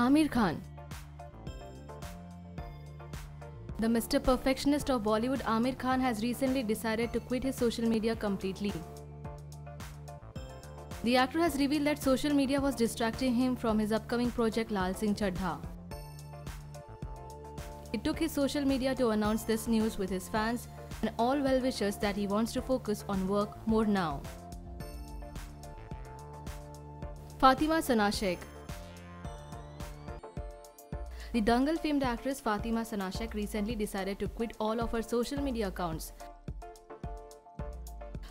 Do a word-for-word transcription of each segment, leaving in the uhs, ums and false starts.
Aamir Khan. The Mister Perfectionist of Bollywood Aamir Khan has recently decided to quit his social media completely. The actor has revealed that social media was distracting him from his upcoming project Laal Singh Chaddha. It took his social media to announce this news with his fans and all well-wishers that he wants to focus on work more now. Fatima Sana Sheikh. The Dangal famed actress Fatima Sana Sheikh recently decided to quit all of her social media accounts.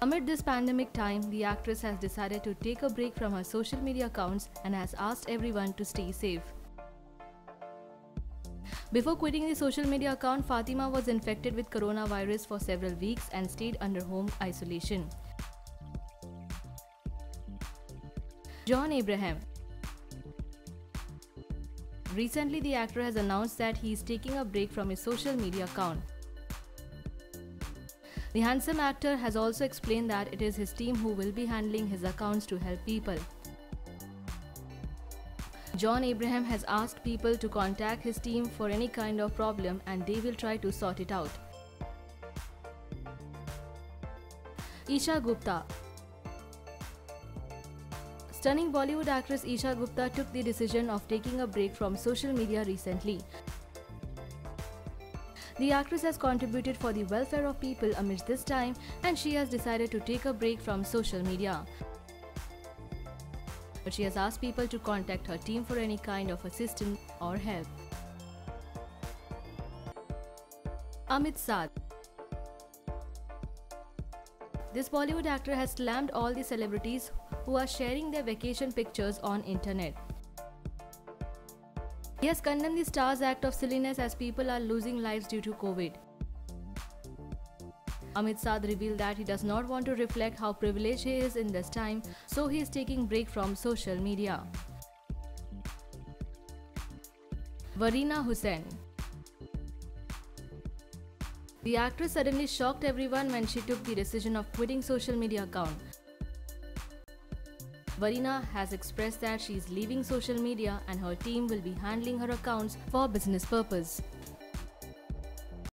Amid this pandemic time, the actress has decided to take a break from her social media accounts and has asked everyone to stay safe. Before quitting the social media account, Fatima was infected with coronavirus for several weeks and stayed under home isolation. John Abraham. Recently, the actor has announced that he is taking a break from his social media account. The handsome actor has also explained that it is his team who will be handling his accounts to help people. John Abraham has asked people to contact his team for any kind of problem and they will try to sort it out. Esha Gupta. Stunning Bollywood actress Esha Gupta took the decision of taking a break from social media recently. The actress has contributed for the welfare of people amidst this time and she has decided to take a break from social media. But she has asked people to contact her team for any kind of assistance or help. Amit Sadh. This Bollywood actor has slammed all the celebrities who are sharing their vacation pictures on internet. He has condemned the star's act of silliness as people are losing lives due to COVID. Amit Sadh revealed that he does not want to reflect how privileged he is in this time, so he is taking break from social media. Warina Hussain. The actress suddenly shocked everyone when she took the decision of quitting social media account. Warina has expressed that she is leaving social media and her team will be handling her accounts for business purpose.